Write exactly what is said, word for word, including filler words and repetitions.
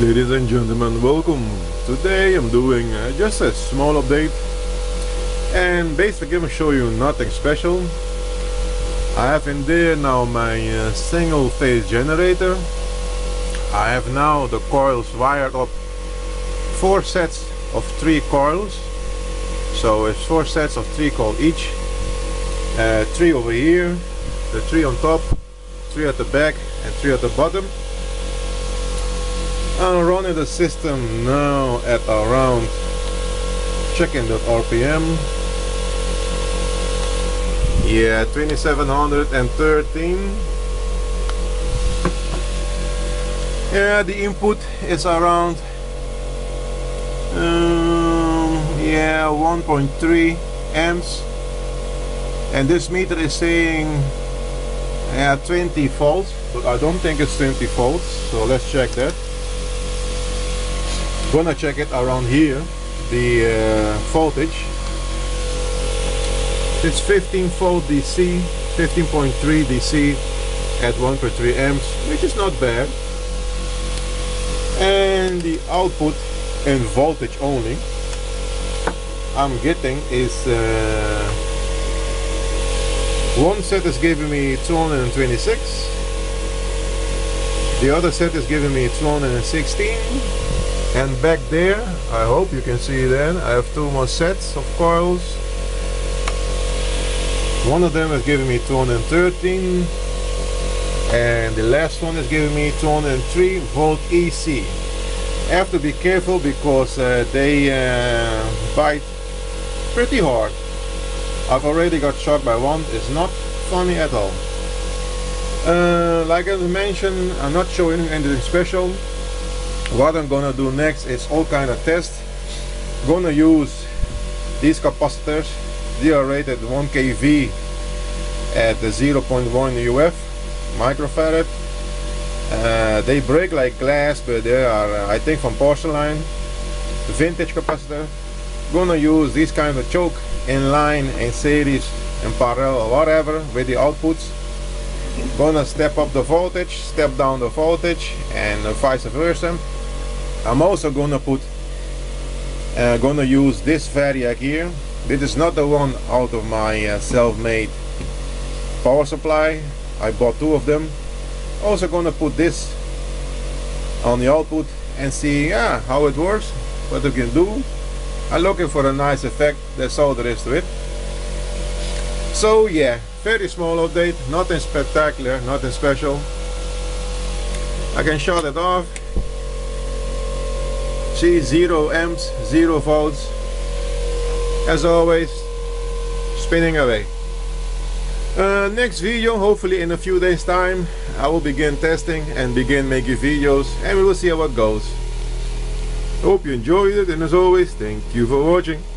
Ladies and gentlemen, welcome. Today I'm doing uh, just a small update, and basically I'm going to show you nothing special. I have in there now my uh, single phase generator. I have now the coils wired up, four sets of three coils, so it's four sets of three coils each, uh, three over here, the three on top, three at the back and three at the bottom. I'm running the system now at around, checking the R P M, yeah, twenty-seven thirteen. Yeah, the input is around um, yeah, one point three amps, and this meter is saying yeah, twenty volts, but I don't think it's twenty volts, so let's check that. Gonna check it around here, the uh, voltage. It's fifteen volt D C, fifteen point three D C at one point three amps, which is not bad. And the output in voltage only I'm getting is uh, one set is giving me two hundred twenty-six, the other set is giving me two hundred sixteen. And back there, I hope you can see then, I have two more sets of coils. One of them is giving me two hundred thirteen, and the last one is giving me two hundred three volt E C. I have to be careful because uh, they uh, bite pretty hard. I've already got shot by one, it's not funny at all. Uh, like I mentioned, I'm not showing anything special. What I'm gonna do next is all kind of tests. Gonna use these capacitors. They are rated one K V at zero point one U F microfarad. Uh, they break like glass, but they are, uh, I think, from porcelain. Vintage capacitor. Gonna use this kind of choke in line, in series, in parallel, or whatever with the outputs. Gonna step up the voltage, step down the voltage, and uh, vice versa. I'm also gonna put, uh, gonna use this Variac here. This is not the one out of my uh, self-made power supply. I bought two of them. Also gonna put this on the output and see yeah, how it works, what we can do. I'm looking for a nice effect. That's all there is to it. So yeah, very small update, nothing spectacular, nothing special. I can shut it off. See, zero amps, zero volts. As always, spinning away. Uh, next video, hopefully in a few days time, I will begin testing and begin making videos, and we will see how it goes. Hope you enjoyed it, and as always, thank you for watching.